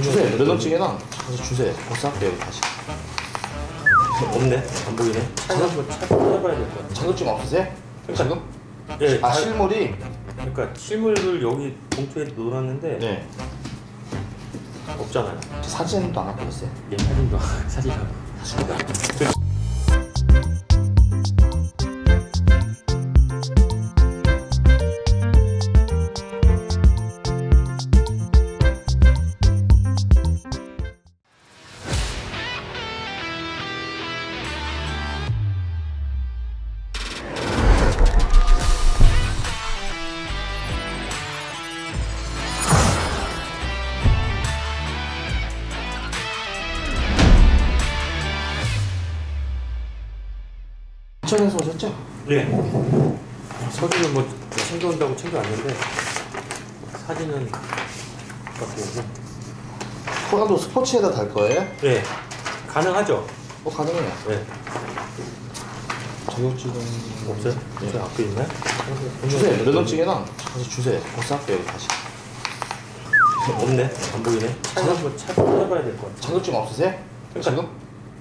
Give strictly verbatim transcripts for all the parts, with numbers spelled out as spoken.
주세요. 면허증이나 가서 주세요. 복사할게요. 다시. 없네. 안 보이네. 한번 찾아봐야 될 것 같아. 자격증 없으세요? 지금? 네. 아, 실물이? 그러니까 실물을 여기 봉투에 넣어놨는데 네. 없잖아요. 저 사진도 안 갖고 있어요. 예, 사진도 사진 안 갖고 있어요. 인천에서 오셨죠? 네. 서류는 뭐 챙겨온다고 챙겨왔는데 사진은 갖고 코난도 스포츠에다 달 거예요? 네. 가능하죠? 어, 가능해요. 네. 자격증은 없어요? 네. 저 앞에 있나요? 주세요. 면허증이나 가서 주세요. 복사할게요. 다시. 없네. 안 보이네. 한번 찾아봐야 될 것 같아요. 자격증 없으세요? 그러니까, 지금?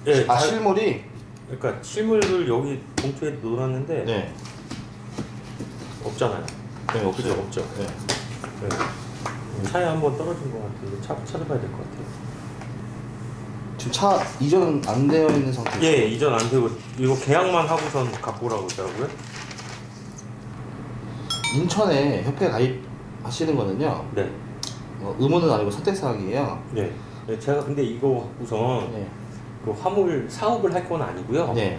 네. 아, 실물이? 그러니까 실물을 여기 봉투에 넣어놨는데 네. 없잖아요. 네, 없죠. 없죠. 네. 네. 차에 한번 떨어진 것 같아요. 차 찾아봐야 될 것 같아요. 지금 차 이전 안 되어 있는 상태죠? 예, 이전 안 되고 이거 계약만 하고선 갖고 오라고 그러더라고요. 인천에 협회 가입하시는 거는요. 네. 어, 의무는 아니고 선택사항이에요. 네. 네. 제가 근데 이거 우선. 네. 그 화물 사업을 할 건 아니고요. 네.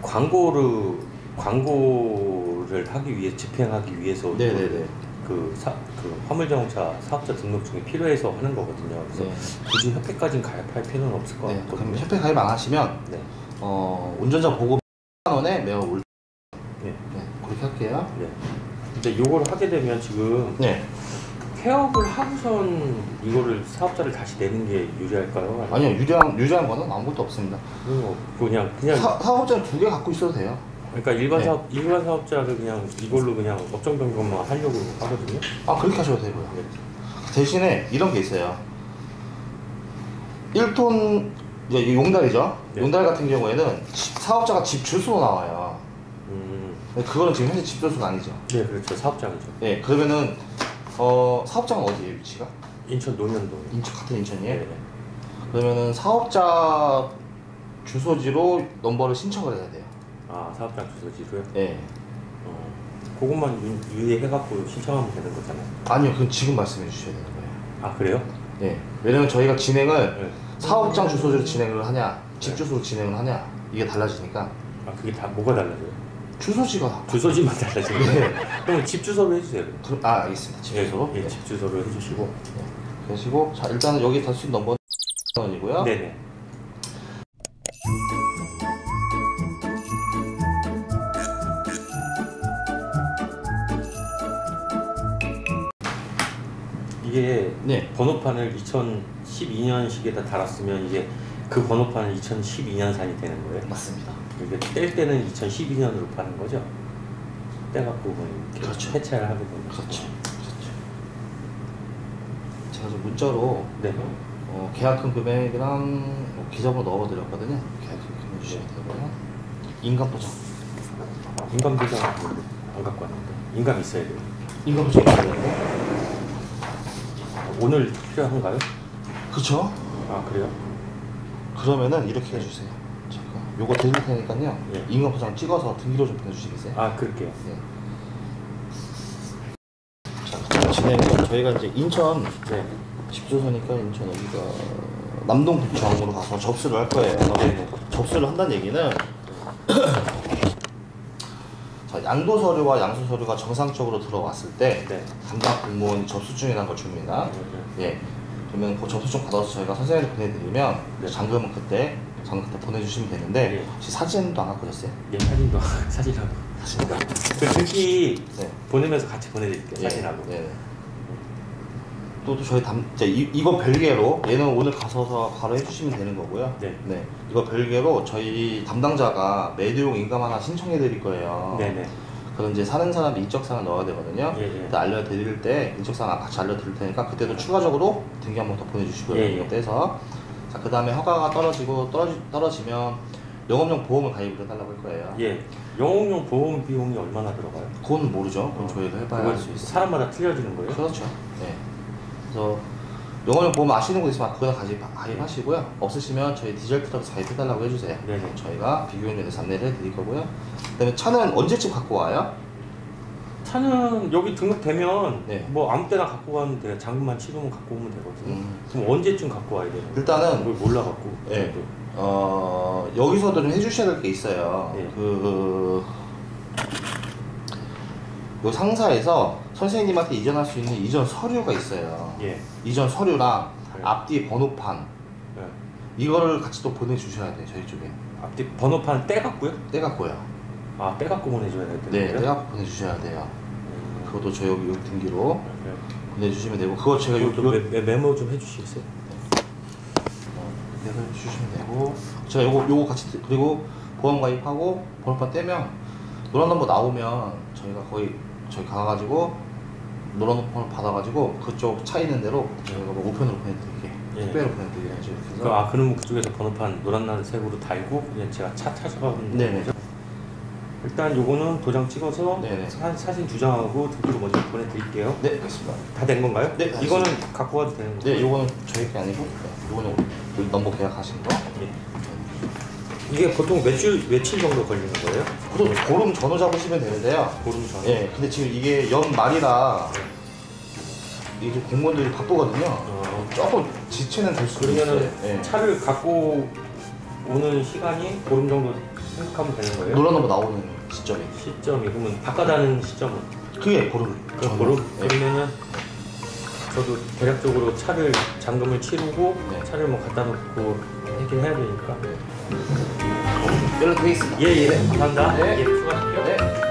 광고를 광고를 하기 위해 집행하기 위해서 그, 그, 사, 그 화물 자동차 사업자 등록증이 필요해서 하는 거거든요. 그래서 네. 굳이 협회까지는 가입할 필요는 없을 것 네. 같거든요. 그럼 협회 가입 안 하시면 네. 어, 운전자 보고 만 원에 매어 올. 네. 네. 그렇게 할게요. 네. 근데 요걸 하게 되면 지금. 네. 폐업을 하고선 이거를 사업자를 다시 내는 게 유리할까요? 아니요, 유리한 유리한 거는 아무것도 없습니다. 음, 그냥 그냥 사, 사업자 두 개 갖고 있어도 돼요. 그러니까 일반 네. 사업 일반 사업자를 그냥 이걸로 그냥 업종 변경만 하려고 하거든요. 아 그렇게 하셔도 되고요. 네. 대신에 이런 게 있어요. 일 톤 이제 용달이죠. 네. 용달 같은 경우에는 사업자가 집 주소로 나와요. 음. 그거는 지금 현재 집 주소는 아니죠. 네, 그렇죠. 사업자죠. 네, 그러면은. 어 사업장은 어디예요 위치가? 인천 논현동. 인천 같은 인천이에요? 네. 그러면은 사업자 주소지로 넘버를 신청을 해야 돼요. 아 사업장 주소지로요? 네. 어 그것만 유, 유의해갖고 신청하면 되는 거잖아요. 아니요, 그건 지금 말씀해 주셔야 되는 거예요. 아 그래요? 네. 왜냐면 저희가 진행을 네. 사업장 주소지로 진행을 하냐, 집 주소로 진행을 하냐 이게 달라지니까. 아 그게 다 뭐가 달라져요? 주소지가 주소지만 달라지고 네. 그럼 집 주소로 해주세요. 그럼, 아 알겠습니다. 집 주소. 예, 네. 집 주소로 해주시고. 네. 그러시고 자 일단은 여기 단순 넘버 원이고요. 네네. 이게 네. 번호판을 이천십이 년식에다 달았으면 이제 그 번호판은 이천십이 년산이 되는 거예요. 맞습니다. 이게 뗄 때는 이천십이 년으로 파는 거죠. 떼갖고 이렇게 그렇죠. 해체를 하게 되는 거죠. 그렇죠. 그렇죠. 제가 지금 문자로 네. 어, 계약금 금액이랑 뭐 기자번호 넣어드렸거든요. 계약금 금액 주시면 되고요. 인감 보장. 인감 보장 안 갖고 왔는데 인감 있어야 돼요. 인감 보장 있어야 돼요. 오늘 필요한가요? 그렇죠. 아 그래요? 그러면은 이렇게 해주세요. 요거 드릴 테니까요. 예. 인감 포장 찍어서 등기로 좀 보내주시겠어요? 아, 그럴게요. 네. 자, 진행. 저희가 이제 인천 네. 집주소니까 인천 여기가 남동구청으로 가서 접수를 할 거예요. 네. 접수를 한다는 얘기는 자, 양도 서류와 양수 서류가 정상적으로 들어왔을 때 네. 담당 공무원이 접수 중이라는 걸 줍니다. 네. 예. 그러면 그 접수증 받아서 저희가 선생님한테 보내드리면 네. 잔금은 그때. 저는 그때 보내주시면 되는데 예. 혹시 사진도 안 갖고 오셨어요? 예, 사진도 사진하고 사진도 그 등기 네. 보내면서 같이 보내드릴게요. 예. 사진하고 네. 또, 또 저희 담 이제 이, 이거 별개로 얘는 오늘 가서 바로 해주시면 되는 거고요. 네. 네. 이거 별개로 저희 담당자가 매도용 인감 하나 신청해드릴 거예요. 네네. 그럼 이제 사는 사람도 이적사항을 넣어야 되거든요. 예, 예. 알려드릴 때 이적사항 같이 알려드릴 테니까 그때도 추가적으로 등기 한번 더 보내주시고요. 예, 예. 떼서. 자, 그 다음에 허가가 떨어지고 떨어지, 떨어지면 영업용 보험을 가입을 해달라고 할 거예요. 예. 영업용 보험 비용이 얼마나 들어가요? 그건 모르죠. 그건 어, 저희도 해봐야 할 수 있어요. 사람마다 틀려지는 거예요? 그렇죠. 네. 그래서 영업용 보험 아시는 곳 있으면 그거나 가입하시고요. 네. 없으시면 저희 디젤트럭 가입해달라고 해주세요. 네네. 저희가 비교인력에서 안내를 해드릴 거고요. 그 다음에 차는 언제쯤 갖고 와요? 차는 여기 등록되면 네. 뭐 아무 때나 갖고 가면 돼요. 잔금만 치르면 갖고 오면 되거든요. 음. 그럼 언제쯤 갖고 와야 돼요? 일단은 그걸 몰라 갖고. 네. 어, 여기서도 좀 해주셔야 될 게 있어요. 네. 그, 그 상사에서 선생님한테 이전할 수 있는 이전 서류가 있어요. 예. 이전 서류랑 네. 앞뒤 번호판 네. 이거를 같이 또 보내주셔야 돼요. 저희 쪽에 앞뒤 번호판 떼갖고요? 떼갖고요. 아, 떼갖고 보내줘야 돼요? 네, 떼갖고 보내주셔야 돼요. 음. 그것도 저희 여기 등기로 네. 보내주시면 되고, 그거 제가 요, 요, 메, 메모 좀 해주시겠어요? 내가 주시면 되고, 제가 요거 요거 같이, 그리고 보험 가입하고 번호판 떼면 노란 넘버 나오면 저희가 거의 저희 가가지고 노란 넘버 받아가지고 그쪽 차 있는 대로 저희가 뭐 우편으로 보내드릴게, 택배로 예. 보내드려야지. 그래서 아, 그러면 그쪽에서 번호판 노란날 색으로 달고 그냥 제가 차 찾아가면 되는 거죠? 일단 요거는 도장 찍어서 사, 사진 두 장하고 등기로 먼저 보내드릴게요. 네, 그렇습니다. 다 된 건가요? 네, 이거는 알겠습니다. 갖고 가도 되는 거죠? 네, 요거는 저희 게 아니고 요거는 우리 넘버 계약하신 거. 네. 이게 보통 며칠 며칠 정도 걸리는 거예요? 보통 보름 전후 잡으시면 되는데요. 보름 전후. 예, 근데 지금 이게 연말이라 이제 공무원들이 바쁘거든요. 어. 조금 지체는 될 수도 있어요. 그러면은 예. 차를 갖고 오는 시간이 보름 정도 생각하면 되는 거예요? 노란 넘버 나오는 시점이. 시점이. 그러면 바꿔다는 시점은? 그게 보름. 그럼 보름? 예. 그러면은 저도 대략적으로 차를 잔금을 치르고 네. 차를 뭐 갖다 놓고 해결 해야 되니까. 연락드리겠습니다. 네. 예예. 감사합니다. 네. 예, 수고하십시오. 네.